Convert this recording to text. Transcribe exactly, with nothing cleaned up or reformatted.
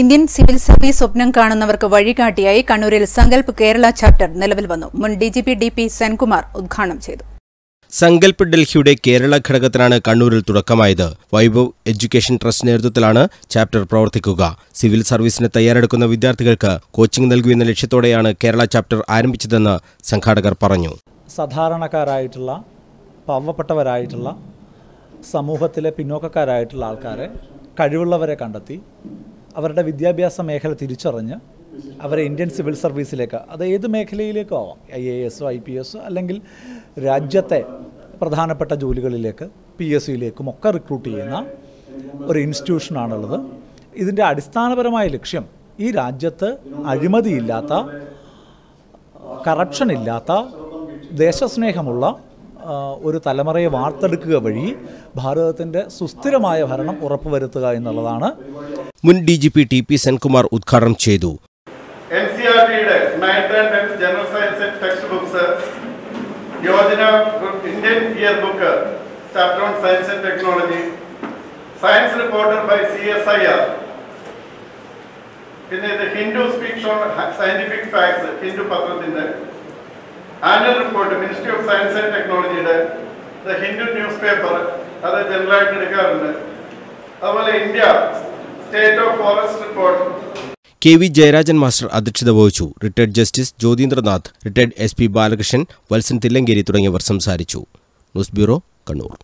Indian Civil Service സ്വപ്നം കാണുന്നവർക്ക് വഴികാട്ടിയായി കണ്ണൂരിൽ സങ്കൽപ് കേരള ചാപ്റ്റർ നിലവിൽ വന്നു. മുൻ ഡിജിപി ഡി പി സെൻകുമാർ ഉദ്ഘാടനം ചെയ്തു. സങ്കൽപ് ഡൽഹിയുടെ കേരള ഘടകത്തിനാണ് കണ്ണൂരിൽ തുടക്കമായത്. വൈഭവ് എഡ്യൂക്കേഷൻ ട്രസ്റ്റ് നേതൃത്വത്തിലാണ് ചാപ്റ്റർ പ്രവർത്തിക്കുക. സിവിൽ സർവീസിന് തയ്യാറെടുക്കുന്ന വിദ്യാർത്ഥികൾക്ക് കോച്ചിംഗ് നൽകുമെന്ന ലക്ഷ്യത്തോടെയാണ് കേരള ചാപ്റ്റർ ആരംഭിച്ചതെന്ന് സംഘാടകർ പറഞ്ഞു. സാധാരണക്കാരായിട്ടുള്ള പാവപ്പെട്ടവരായിട്ടുള്ള സമൂഹത്തിലെ പിന്നോക്കക്കാരായിട്ടുള്ള ആൾക്കാരെ കഴിവുള്ളവരെ കണ്ടെത്തി അവരുടെ വിദ്യാഭ്യാസ മേഖല തിരിച്ചറിഞ്ഞ് അവരെ ഇന്ത്യൻ സിവിൽ സർവീസിലേക്ക്, അത് ഏത് മേഖലയിലേക്കും ആവാം, ഐ എ എസോ ഐ പി എസോ അല്ലെങ്കിൽ രാജ്യത്തെ പ്രധാനപ്പെട്ട ജോലികളിലേക്ക് പി എസ് സിയിലേക്കും ഒക്കെ റിക്രൂട്ട് ചെയ്യുന്ന ഒരു ഇൻസ്റ്റിറ്റ്യൂഷനാണുള്ളത്. ഇതിൻ്റെ അടിസ്ഥാനപരമായ ലക്ഷ്യം ഈ രാജ്യത്ത് അഴിമതിയില്ലാത്ത, കറപ്ഷൻ ഇല്ലാത്ത, ദേശസ്നേഹമുള്ള ഒരു തലമുറയെ വാർത്തെടുക്കുക വഴി ഭാരതത്തിൻ്റെ സുസ്ഥിരമായ ഭരണം ഉറപ്പുവരുത്തുക എന്നുള്ളതാണ്. മുൻ D G P T P Senkumar ഉദ്ഘാടനം ചെയ്തു. എൻ സി ആർ ടിയുടെ general science text books, Yojana Indian year book chapter on science and technology, science reporter by C S I R, പിന്നെ ഇത് Hindu speaks on scientific facts Hindu പത്രത്തിന്റെ annual report, ministry of science and ടെക്നോളജിയുടെ the Hindu newspaper, അത് ജനറലായിട്ട് എടുക്കാറുണ്ട്. അതുപോലെ India state of forest report. K V Jayarajan master അധ്യക്ഷത വഹിച്ചു. Retired justice Jyothindranath, retired S P Balakrishnan, Valsan Thillankeri തുടങ്ങിയവർ സംസാരിച്ചു. News bureau, Kannur.